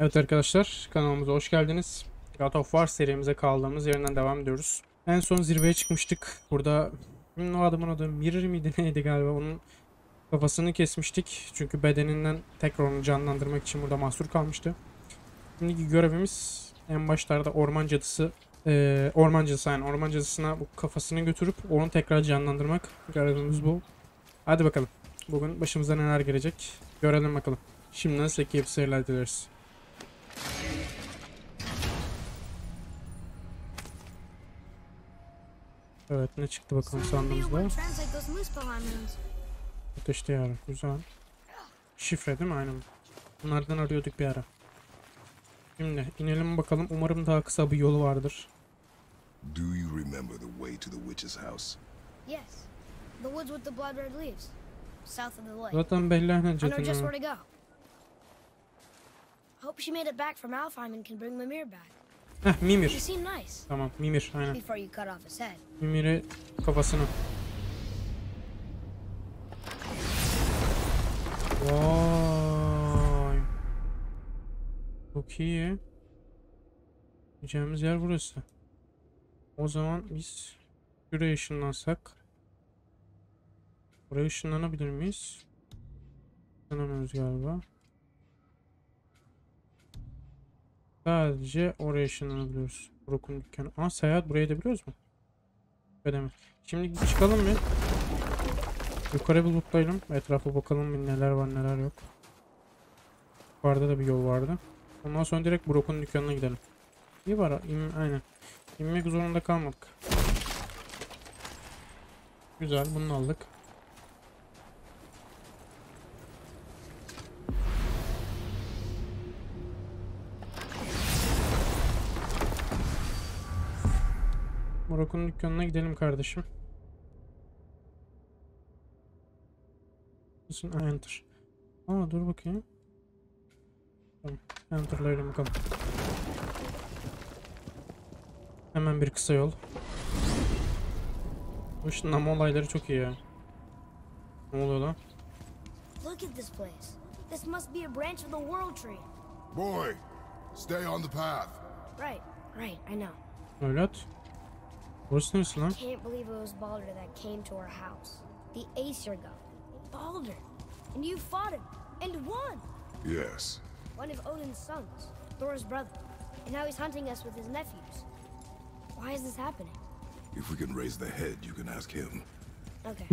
Evet arkadaşlar, kanalımıza hoş geldiniz. God of War serimize kaldığımız yerinden devam ediyoruz. En son zirveye çıkmıştık. Burada o adamın adı Mimir miydi neydi galiba, onun kafasını kesmiştik. Çünkü bedeninden tekrar onu canlandırmak için burada mahsur kalmıştı. Şimdiki görevimiz en başlarda orman cadısına bu kafasını götürüp onu tekrar canlandırmak. Görevimiz bu. Hadi bakalım. Bugün başımıza neler gelecek görelim bakalım. Şimdiden size keyifli seyirler dileriz. Evet, ne çıktı bakalım sandığımızda. Ateşli yara, güzel. Şifre değil mi? Aynen. Bunlardan arıyorduk bir ara. Şimdi inelim bakalım, umarım daha kısa bir yolu vardır. Do you remember the way to the witch's house? Yes. The woods with the blood red leaves. South of the lake. Zaten belli hani cadının. Hope she made it back from Alfheim and can bring Mimir back. Heh, Mimir. Tamam, Mimir, aynen. Mimir'i kafasını. Vay. Çok iyi. Gideceğimiz yer burası. O zaman biz şuraya ışınlansak. Buraya ışınlanabilir miyiz? Işınlanamıyoruz galiba. Sadece oraya ışınlanabiliyoruz. Brok'un dükkanı. Aa, seyahat buraya edebiliyoruz mu? Ödeme. Şimdi çıkalım mı? Yukarı bir lootlayalım. Etrafa bakalım bir neler var neler yok. Yukarıda da bir yol vardı. Ondan sonra direkt Brok'un dükkanına gidelim. İyi var. Aynen. İnmek zorunda kalmadık. Güzel, bunu aldık. Brok'un dükkanına gidelim kardeşim. Enter. Aa, dur bakayım. Tamam. Enter'layalım bakalım. Hemen bir kısa yol. Bu ışınlanma olayları çok iyi ya. Ne oluyor lan? Look at this place. This must be a branch of the world tree. Boy, stay on the path. Right, I know. Evlat. Burası neresi lan? I can't believe it was Baldr that came to our house. The Aesir god. Baldr, and you fought him and won. Yes. One of Odin's sons, Thor's brother, and now he's hunting us with his nephews. Why is this happening? If we can raise the head, you can ask him. Okay.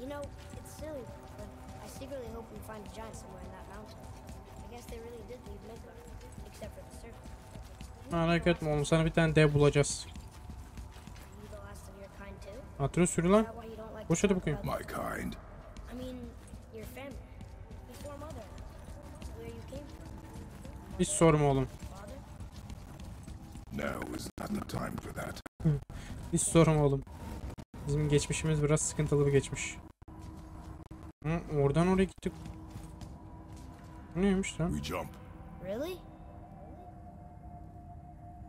You know, it's silly, but I secretly hope we find a giant somewhere in that mountain. I guess they really did leave Midgard, except for the serpent. Merak etme oğlum, sana bir tane dev bulacağız. Atreus sürü lan. Boş hadi bakayım. Hiç sorma oğlum. Hiç sorma oğlum. Bizim geçmişimiz biraz sıkıntılı bir geçmiş. Hı, oradan oraya gittik. Neymiş lan?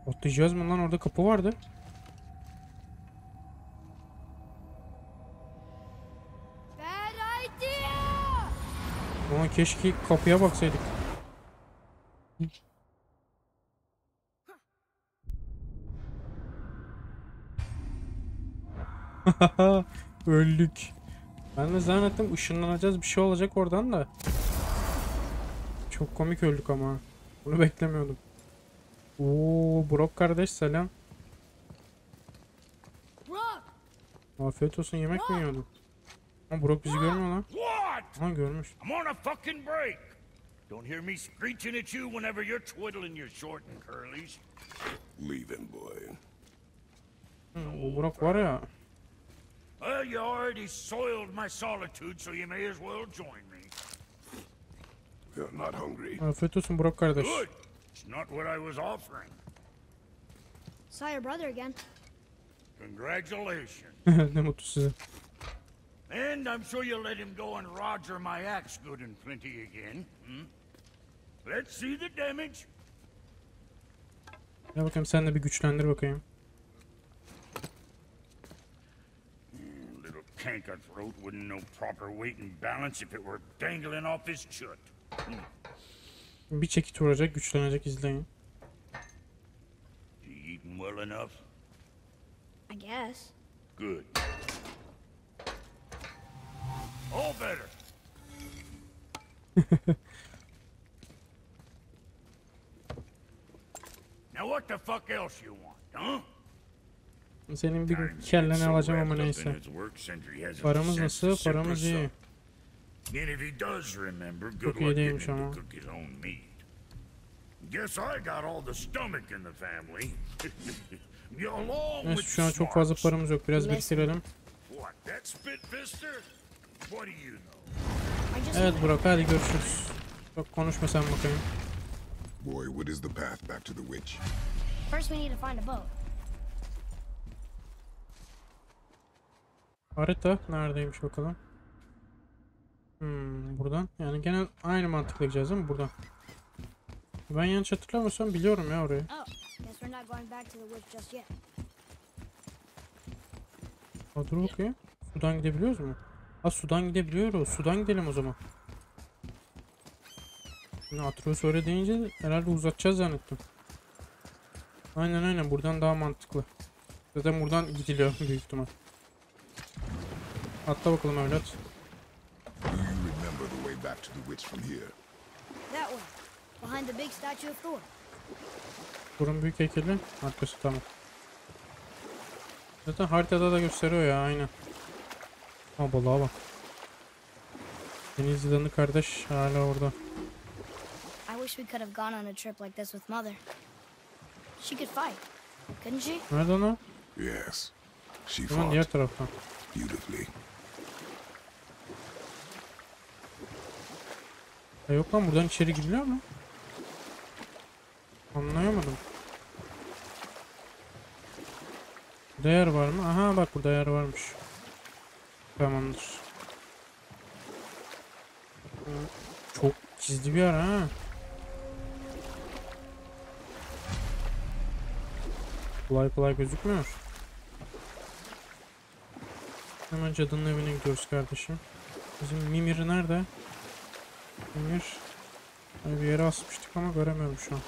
Atlayacağız mı lan? Orada kapı vardı. Ama keşke kapıya baksaydık. Öldük. Ben de zannettim ışınlanacağız, bir şey olacak oradan da. Çok komik öldük ama. Bunu beklemiyordum. Oo, Brok kardeş selam. Brok. Afiyet olsun, yemek Brok mi yiyordun? Ama Brok bizi görmüyor lan. Ama görmüş. I'm on a fucking break. Don't hear me screeching at you whenever you're twiddling your short and curlies. Leave him, boy. Bu Brok var ya. Well, you already soiled my solitude, so you may as well join me. You're not hungry. Afiyet olsun Brok kardeş. Good. It's not what I was offering. Saw your brother again. Congratulations. Ne mutlu size. And I'm sure you'll let him go and Roger my axe good and plenty again. Hmm? Let's see the damage. Ya bakayım, sen de bir güçlendir bakayım. Little cankerthroat wouldn't know proper weight and balance if it were dangling off his chut. Bir çekit vuracak, güçlenecek, izleyin. You eating well enough? I guess. Good. All better. Now what the fuck else you want, huh? Senin bir kelleni alacağım ama neyse. Paramız nasıl? Paramız iyi. Çok iyi değilmiş ama. Neyse şu an çok fazla paramız yok. Biraz biriktirelim. Evet Brok, hadi görüşürüz. Çok konuşma sen bakayım. Boy, what is the path back to the witch? First we need to find a boat. Harita neredeymiş bakalım. Buradan. Yani genel aynı mantıkla gideceğiz değil mi? Buradan. Ben yanlış hatırlamıyorsam biliyorum ya orayı. Aa, dur bakayım. Sudan gidebiliyoruz mu? Ha sudan gidebiliyoruz. Sudan gidelim o zaman. Şimdi Atreus öyle deyince herhalde uzatacağız zannettim. Aynen aynen buradan daha mantıklı. Zaten buradan gidiliyor büyük ihtimal. Atla bakalım evlat. Thor'un büyük heykeli arkası tamam. Zaten haritada da gösteriyor ya aynen. Ama balığa bak. Deniz yılanı kardeş hala orada. Nereden o? Tamam diğer taraftan. Yok lan buradan içeri giriliyor mu? Anlayamadım. Burada yer var mı? Aha bak burada yer varmış. Tamamdır. Çok çizdi bir yer ha. Kolay kolay gözükmüyor. Hemen cadının evine gidiyoruz kardeşim. Bizim Mimir nerede? Mimir bir yere asmıştık ama göremiyorum şu an.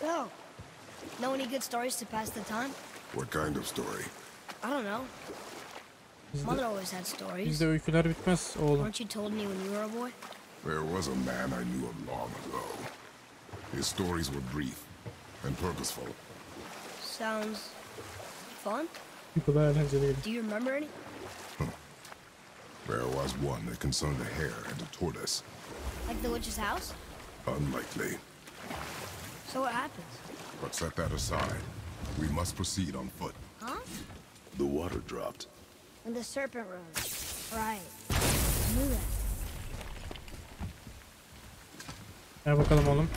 So, know any good stories to pass the time? What kind of story? I don't know. Mother always had stories. Bizde öyküler bitmez oğlum. Weren't you told me when you were a boy? There was a man I knew long ago. His stories were brief and purposeful. Sounds fun? Do you remember any? There was one that concerned a hare and a tortoise. Like the witch's house? Unlikely. So what happens? But set that aside. We must proceed on foot. Huh? The water dropped. And the serpent rose. Right. I knew that. Gel bakalım oğlum.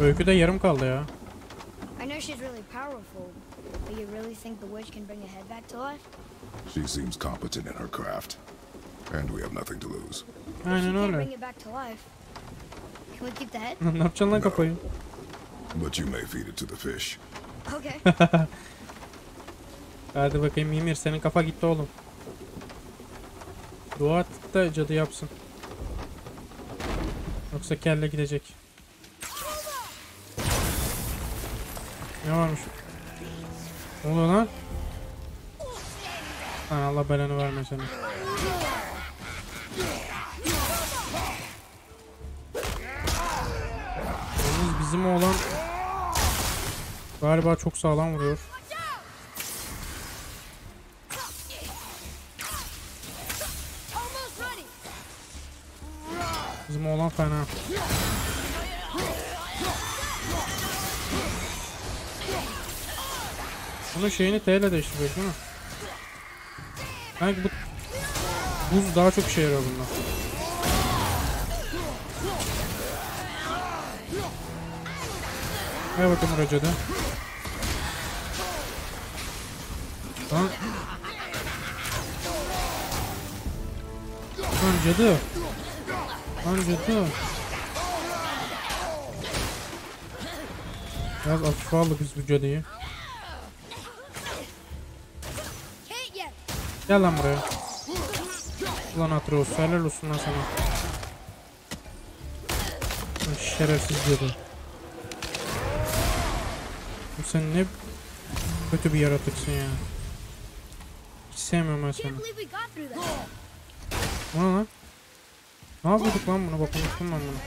Öykü de yarım kaldı ya. I know she's really powerful, but you really think the witch can bring a head back to life? She seems competent in her craft, and we have nothing to lose. Aynen öyle. Ne yapacaksın lan kafayı? But you may feed it to the fish. Okay. Hadi bakayım Mimir, senin kafa gitti oğlum. Dua et de cadı yapsın. Yoksa kelle gidecek. Ne varmış? Ne oluyor lan? Lan Allah belanı verme seni. Yalnız bizim oğlan galiba çok sağlam vuruyor. Bizim oğlan fena. Bunun şeyini T ile değiştiriyoruz değil mi? Sanki bu buz daha çok işe yarıyor bundan. Hay bakalım racada. Lan. Lan cadı. Lan cadı. Biraz atıfa aldık biz bu cadıyı. Gel lan buraya. Lan Atreus, helal olsun lan sana. Şerefsiz dedi. Sen ne kötü bir yaratıksın ya. Hiç sevmiyorum ben seni. Bu ne lan? Ne yapıyorduk lan bunu? Bak unuttum ben bunu.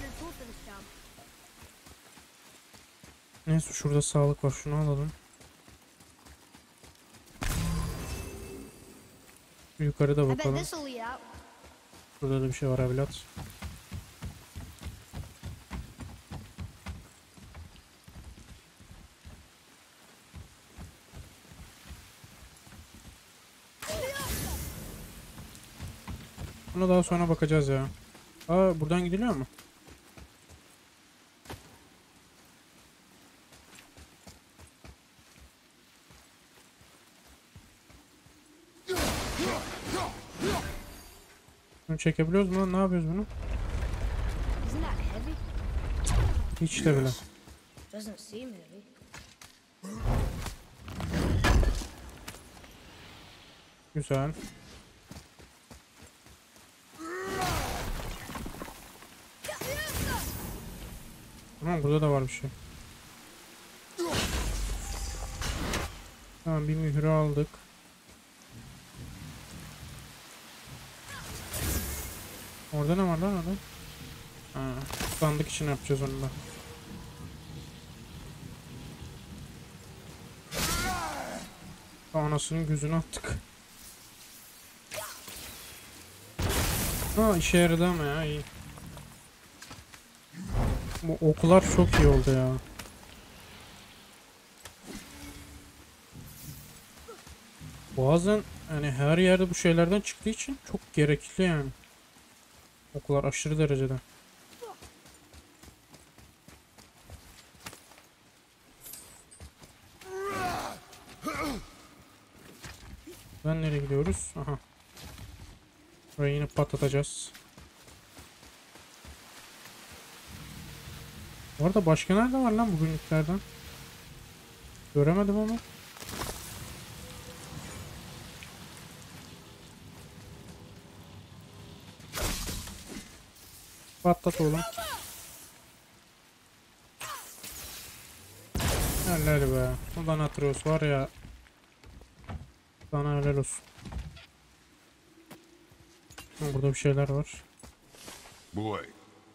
Neyse şurada sağlık var, şunu alalım. Yukarıda bakalım. Burada da bir şey var evlat. Buna daha sonra bakacağız ya. Aa, buradan gidiliyor mu? Çekebiliyoruz mu lan? Ne yapıyoruz bunu? Hiç de bile. Güzel. Tamam, burada da var bir şey. Tamam, bir mührü aldık. Orada ne var lan orada? Ha, sandık için yapacağız onu da. Anasının gözünü attık. Ha, işe yaradı ama ya, iyi. Bu oklar çok iyi oldu ya. Bazen hani her yerde bu şeylerden çıktığı için çok gerekli yani. Oklar aşırı derecede. Ben nereye gidiyoruz? Aha. Burayı yine patlatacağız. Bu arada başka nerede var lan bugünlüklerden? Göremedim onu. Patlat oğlum. Helal be. Ulan Atreus var ya. Sana helal olsun. Burada bir şeyler var.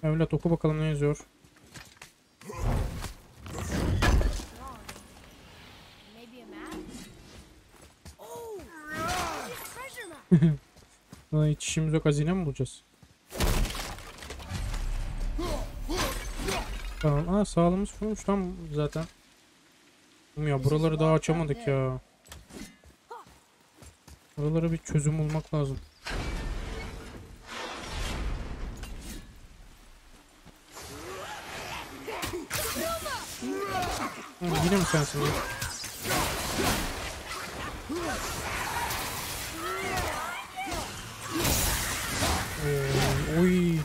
Evlat oku bakalım ne yazıyor. Hiç işimiz yok, hazine mi bulacağız? Tamam, ha sağlığımız kurmuş tam zaten. Ya buraları daha açamadık ya. Buralara bir çözüm bulmak lazım. Ha, yine mi sensin? Oy.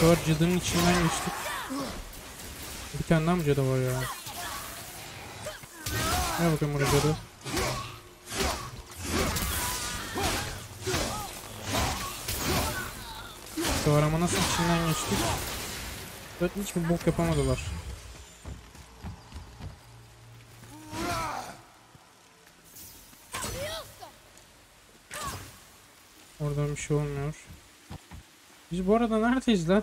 Thor cadının içinden geçtik. Bir tane daha mı cadı var ya? Gel bakayım buraya cadı. Şu arama nasıl içinden geçtik? Zaten hiçbir bok yapamadılar. Oradan bir şey olmuyor. Biz bu arada neredeyiz lan?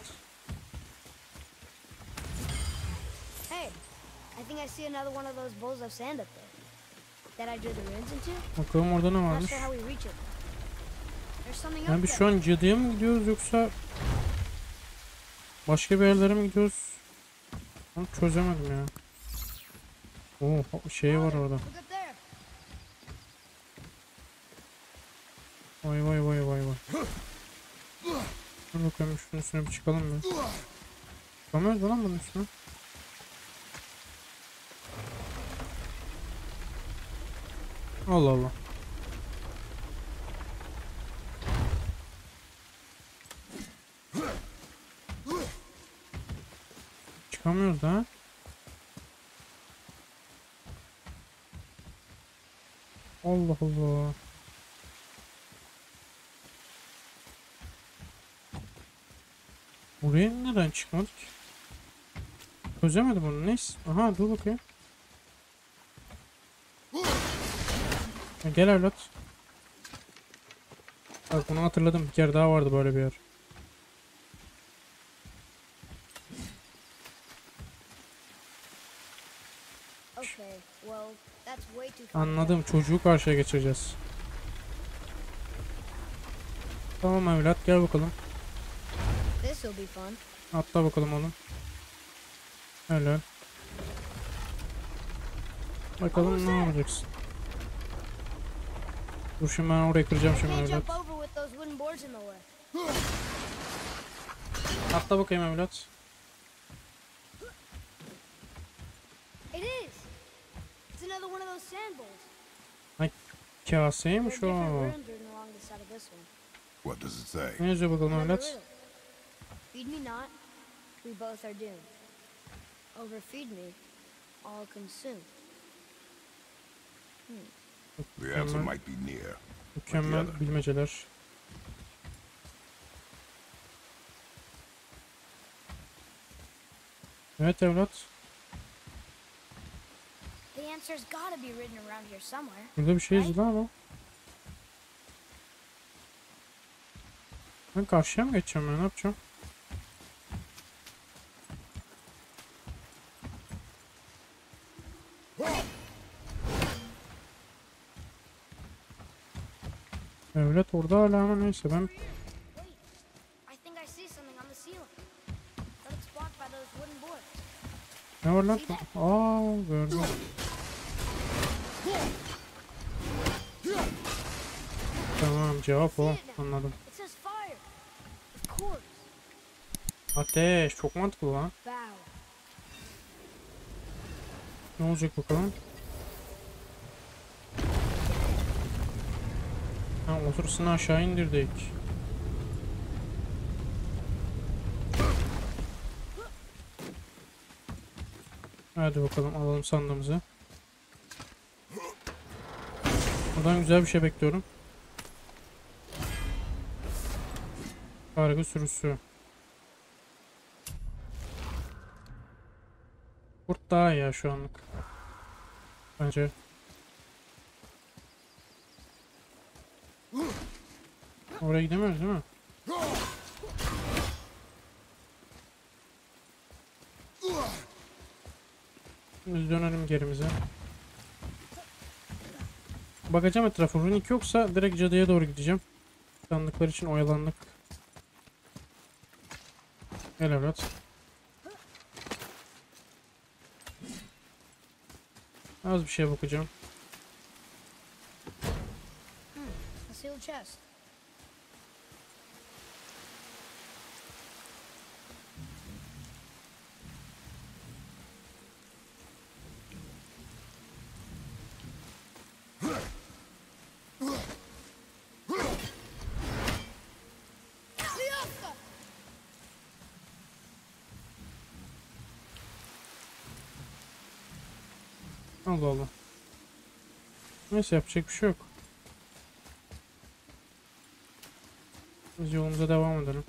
Bakalım orada ne varmış? Yani biz şu an cadıya mı gidiyoruz yoksa başka bir yerlere mi gidiyoruz? Onu çözemedim ya. Oo, şey var orada. Vay vay vay vay vay. Dur bakalım şunun üstüne bir çıkalım mı? Çıkamıyoruz lan bunun üstüne. Allah Allah. Çıkamıyoruz da. Allah Allah. Buraya neden çıkmadık? Çözemedim onu. Neyse. Aha dur bakayım. Gel evlat. Bak bunu hatırladım. Bir kere daha vardı böyle bir yer. Anladım. Çocuğu karşıya geçireceğiz. Tamam evlat gel bakalım. Atla bakalım onu. Öyle. Bakalım ne yapacaksın. Dur şimdi ben oraya kıracağım şimdi evlat. Atla bakayım evlat. Ay kaseymiş o. Ne yazıyor bakalım evlat? Feed me not, we both are doomed. Overfeed me, all consumed. The answer might be near. Mükemmel bilmeceler. Evet evlat. The answer's gotta be written around here somewhere. Burada bir şey yazılı ama. Ben karşıya mı geçeceğim ya? Ne yapacağım? Devlet orada hala ama neyse ben... Ne var lan? Aaa gördüm. Tamam cevap o. Anladım. Ateş çok mantıklı lan. Ne olacak bakalım? Otursun aşağı indirdik. Hadi bakalım alalım sandığımızı. Buradan güzel bir şey bekliyorum. Kargı sürüsü. Kurt daha ya şu anlık. Bence. Oraya gidemiyoruz değil mi? Biz dönelim gerimize. Bakacağım etrafa. Runik yoksa direkt cadıya doğru gideceğim. Sandıklar için oyalandık. Gel evlat. Az bir şeye bakacağım. Allah Allah. Neyse yapacak bir şey yok. Biz yolumuza devam edelim.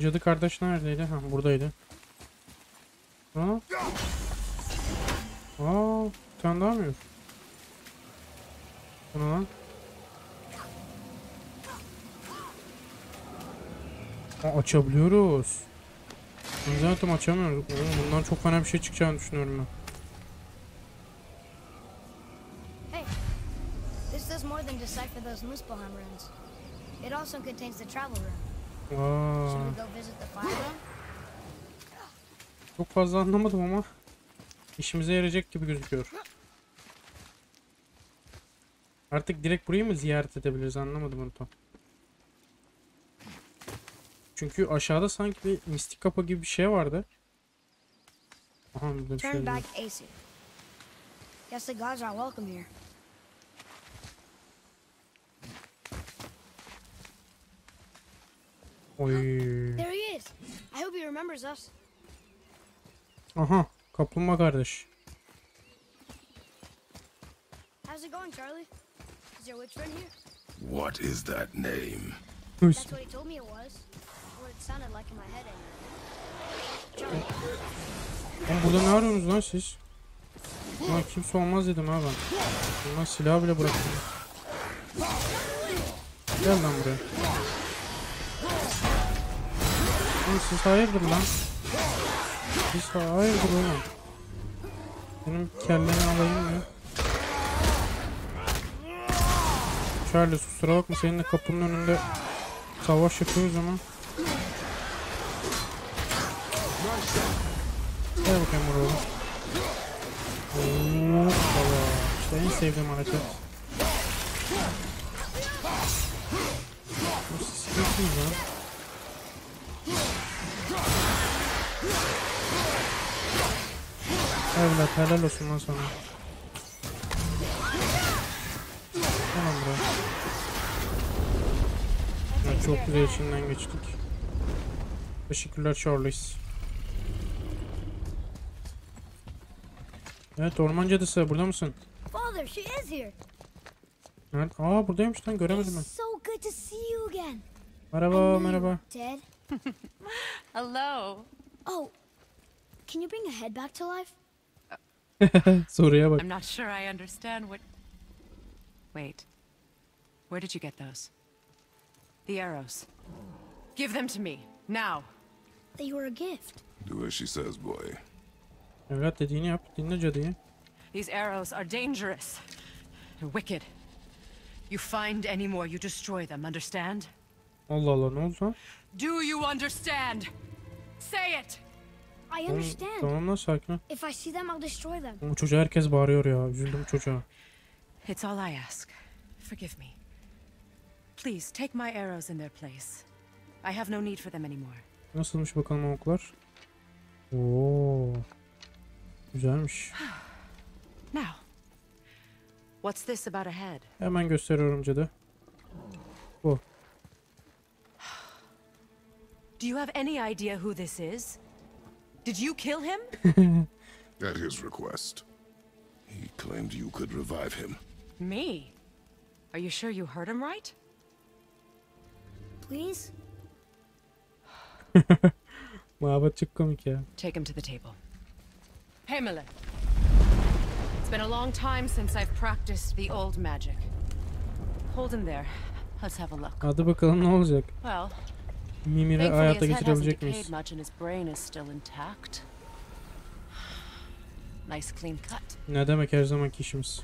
Cadı kardeş neredeydi? Ha buradaydı. Ha? Aa, bir tane daha mı yok? Buna lan. Aa, açabiliyoruz. Biz zaten açamıyoruz. Oğlum, bundan çok fena bir şey çıkacağını düşünüyorum ben. It also contains the travel room. Should we go visit the fire room? Çok fazla anlamadım ama işimize yarayacak gibi gözüküyor. Artık direkt burayı mı ziyaret edebiliriz anlamadım onu tam. Çünkü aşağıda sanki bir mistik kapı gibi bir şey vardı. Aha burada bir şey var. Turn back Aesir. Guess the gods are welcome here. There he is. I hope he remembers us. Aha, kaplumbağa kardeş. How's it going, Charlie? Is your witch friend here? What is that name? That's what he told me it was. What it sounded Burada ne arıyorsunuz lan siz? Lan kimse olmaz dedim ha ben. Bunlar silahı bile bıraktım. Gel lan buraya. Lan siz hayırdır lan? Siz hayırdır oğlum? Benim kelleni alayım mı? Charles kusura bakma, seninle kapının önünde savaş yapıyoruz ama. Gel bakayım buraya. Hoppala. İşte en sevdiğim hareket. Evlat helal olsun lan sana. Tamam bro. Ya çok güzel içinden geçtik. Teşekkürler Charles. Evet orman cadısı burada mısın? Father, she is here. Evet, aa buradaymış lan göremedim ben. So good to see you again. Merhaba, merhaba. Dead. Hello. Oh. Can you bring a head back to life? Soruya bak. I'm not sure I understand what. Wait. Where did you get those? The arrows. Give them to me now. They were a gift. Do as she says, boy. Evet dediğini yap. Dinle cadıyı. These arrows are dangerous. They're wicked. You find any more, you destroy them. Understand? Allah Allah, ne oldu? Do you understand? Say it. I understand. Tamam lan sakin. If I see them, I'll destroy them. O çocuğa herkes bağırıyor ya. Üzüldüm çocuğa. It's all I ask. Forgive me. Please take my arrows in their place. I have no need for them anymore. Nasılmış bakalım o oklar? Oo. Güzelmiş. Now. What's this about a head? Hemen gösteriyorum cadı. Bu. Do you have any idea who this is? Did you kill him? At his request. He claimed you could revive him. Me? Are you sure you heard him right? Please? Take him to the table. Hey, Miller. It's been a long time since I've practiced the old magic. Hold him there. Let's have a look. Hadi bakalım ne olacak? Well, Mimir'i hayata geçirebilecek miyiz? Ne demek her zamanki işimiz?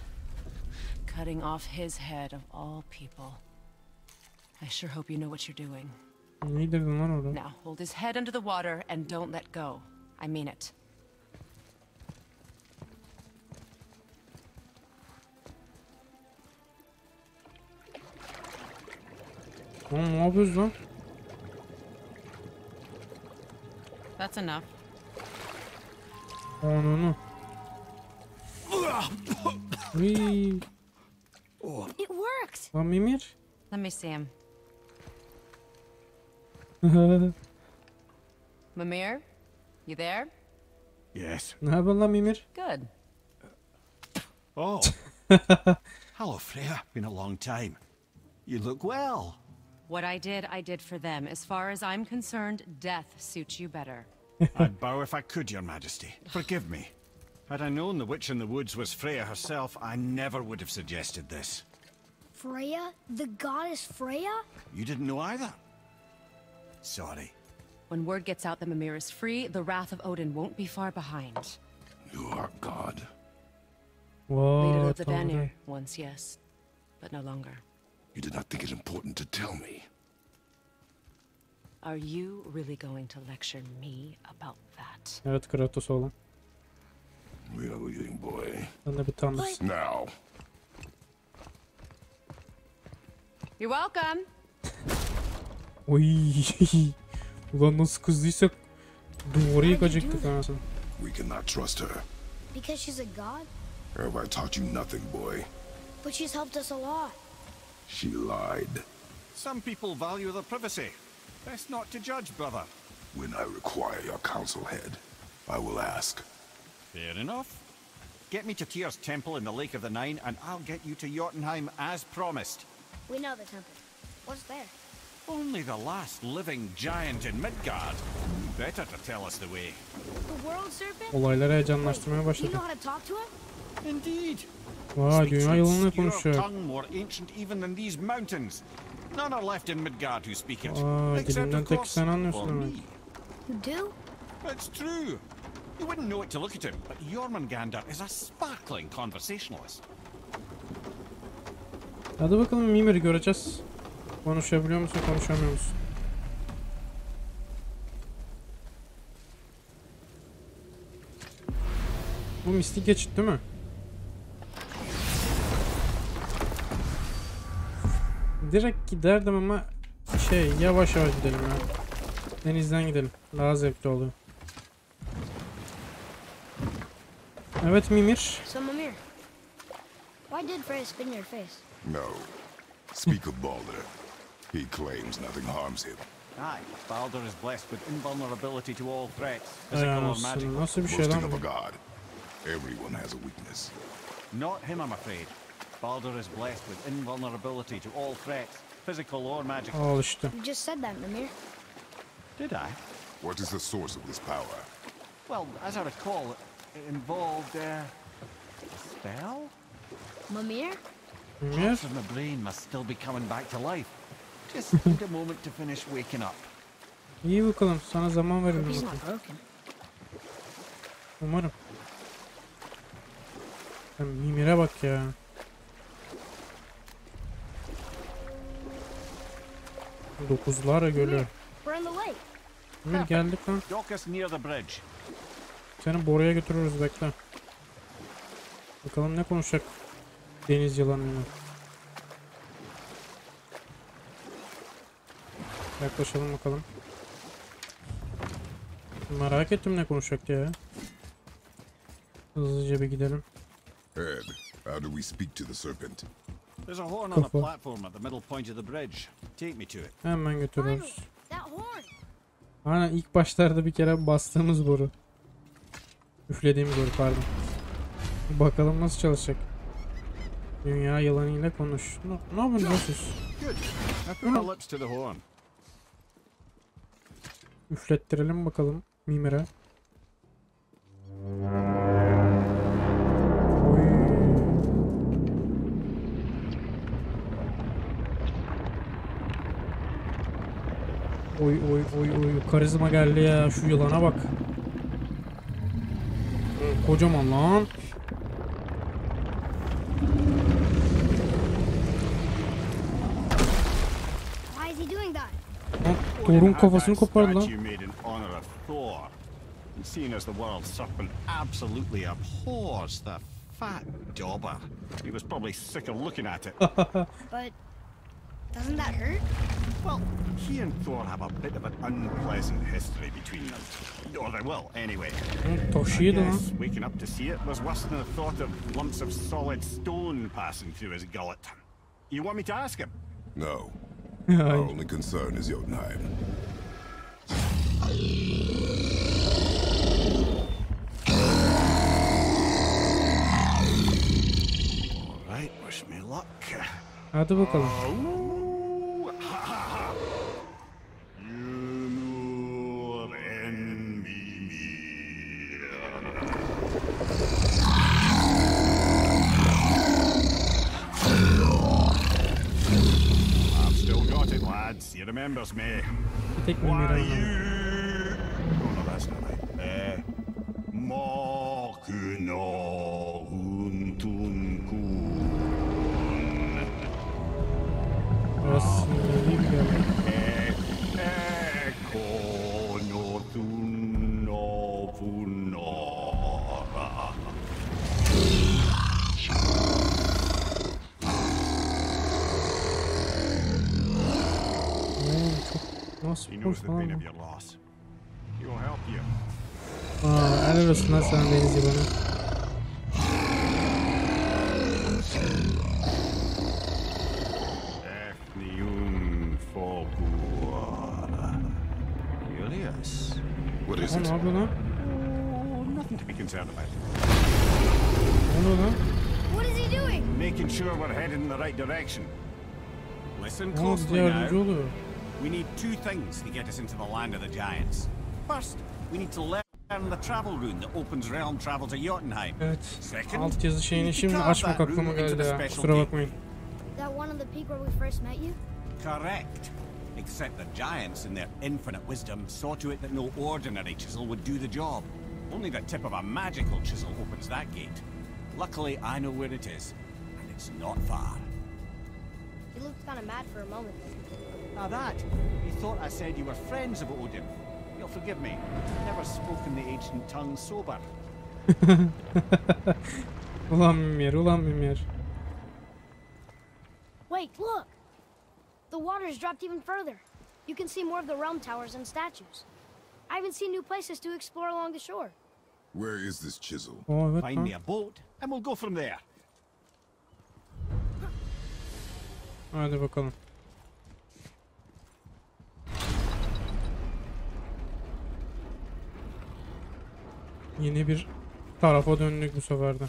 Ne dedin lan orada? Oğlum ne yapıyoruz lan? That's enough. Oh no. Wee. It worked. Lan Mimir. Let me see him. Mimir, you there? Yes. Ne haber lan Mimir? Good. Oh. Hello Freya, been a long time. You look well. What I did for them. As far as I'm concerned, death suits you better. I'd bow if I could, Your Majesty. Forgive me. Had I known the witch in the woods was Freya herself, I never would have suggested this. Freya? The goddess Freya? You didn't know either? Sorry. When word gets out that Mimir is free, the wrath of Odin won't be far behind. You are God. Whoa, leader of the Vanir, once, yes, but no longer. You did not think it important to tell me. Are you really going to lecture me about that? Evet, Kratos oğlum. We are leaving, boy. Now. You're welcome. Oy. Ulan nasıl kızdıysak duvarı yıkacaktık anasını. We cannot trust her. Because she's a god? Have I taught you nothing, boy? But she's helped us a lot. She lied. Some people value their privacy. Best not to judge, brother. When I require your council head, I will ask. Fair enough. Get me to Tyr's temple in the Lake of the Nine, and I'll get you to Jotunheim as promised. We know the temple. What's there? Only the last living giant in Midgard. Better to tell us the way. The world serpent? Olayları heyecanlaştırmaya başladı. Indeed. Vay, dünya yılını konuşuyor. None are left in Midgard who speak it. Dilinden tek sen anlıyorsun ama. You do? It's true. You wouldn't know it to look at him, but Jörmungandr is a sparkling conversationalist. Hadi bakalım Mimir'i göreceğiz. Konuşabiliyor musun, konuşamıyor musun? Bu mistik geçit değil mi? Direkt giderdim ama şey, yavaş yavaş gidelim ya. Denizden gidelim. Daha zevkli oluyor. Evet Mimir. So Mimir, why did Freya spin your face? No. Speak of Baldr. He claims nothing harms him. Aye, Baldr is blessed with invulnerability to all threats. Physical or magical. Nasıl bir şey lan? Everyone has a weakness. Not him, I'm afraid. Baldr is blessed with invulnerability to all threats, physical or magical. Oh, işte. You just said that, Mimir. Did I? What is the source of this power? Well, as I recall, it involved spell. Mimir? Parts of my brain must still be coming back to life. Just need a moment to finish waking up. İyi bakalım, sana zaman verelim. He's not broken. Umarım. Mimir'e bak ya. Dokuzlara gölü. Mimir geldik lan. Seni boruya götürürüz, bekle. Bakalım ne konuşacak deniz yılanıyla. Yaklaşalım bakalım. Merak ettim ne konuşacak ya. Hızlıca bir gidelim. Head. How do we speak to the serpent? There's a horn on a platform at the middle point of the bridge. Take me to it. Hemen götürüyoruz. Aynen ilk başlarda bir kere bastığımız boru. Üflediğimiz boru pardon. Bakalım nasıl çalışacak. Dünya yılanıyla konuş. Ne yapıyorsun? Üflettirelim bakalım Mimir'e. Oy oy oy oy, karizma geldi ya, şu yılana bak. Kocaman lan. Thor'un kafasını kopardı lan. Doesn't that hurt? Well, he and Thor have a bit of an unpleasant history between them. Or they will, anyway. Yes, waking up to see it was worse than the thought of lumps of solid stone passing through his gullet. You want me to ask him? No. Our only concern is Jotunheim. All right, wish me luck. Hadi bakalım. He remembers me. Why are you? Oh no, that's not right. He knows the pain of your loss. He will help you. Helal olsun sana deniz yılanı. What is it? Ne yapıyor lan? Nothing to be concerned about. Ne oluyor lan? What is he doing? Making sure we're headed in the right direction. Listen closely now. We need two things to get us into the land of the giants. First, we need to learn the travel rune that opens realm travel to Jotunheim. Second, we need to carve that rune into the special peak. That one on the peak where we first met you? Correct. Except the giants, in their infinite wisdom, saw to it that no ordinary chisel would do the job. Only the tip of a magical chisel opens that gate. Luckily, I know where it is, and it's not far. You looked kind of mad for a moment. Now that, you thought I said you were friends of Odin. You'll forgive me. I've never spoken the ancient tongue sober. Ulan Mimir. Wait, look! The water's dropped even further. You can see more of the realm towers and statues. I even seen new places to explore along the shore. Where is this chisel? Oh, find me a boat, and we'll go from there. Hadi bakalım. Yeni bir tarafa döndük bu sefer de.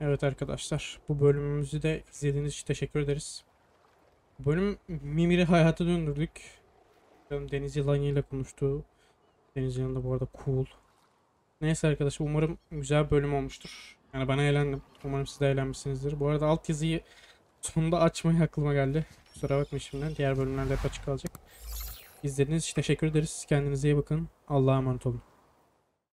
Evet arkadaşlar, bu bölümümüzü de izlediğiniz için teşekkür ederiz. Bu bölüm Mimir'i hayata döndürdük. Deniz yılanıyla konuştu. Deniz yılanı da bu arada cool. Neyse arkadaşlar, umarım güzel bir bölüm olmuştur. Yani ben eğlendim. Umarım siz de eğlenmişsinizdir. Bu arada altyazıyı sonunda açmayı aklıma geldi. Kusura bakmayın şimdiden. Diğer bölümlerde hep açık kalacak. İzlediğiniz için teşekkür ederiz. Kendinize iyi bakın. Allah'a emanet olun.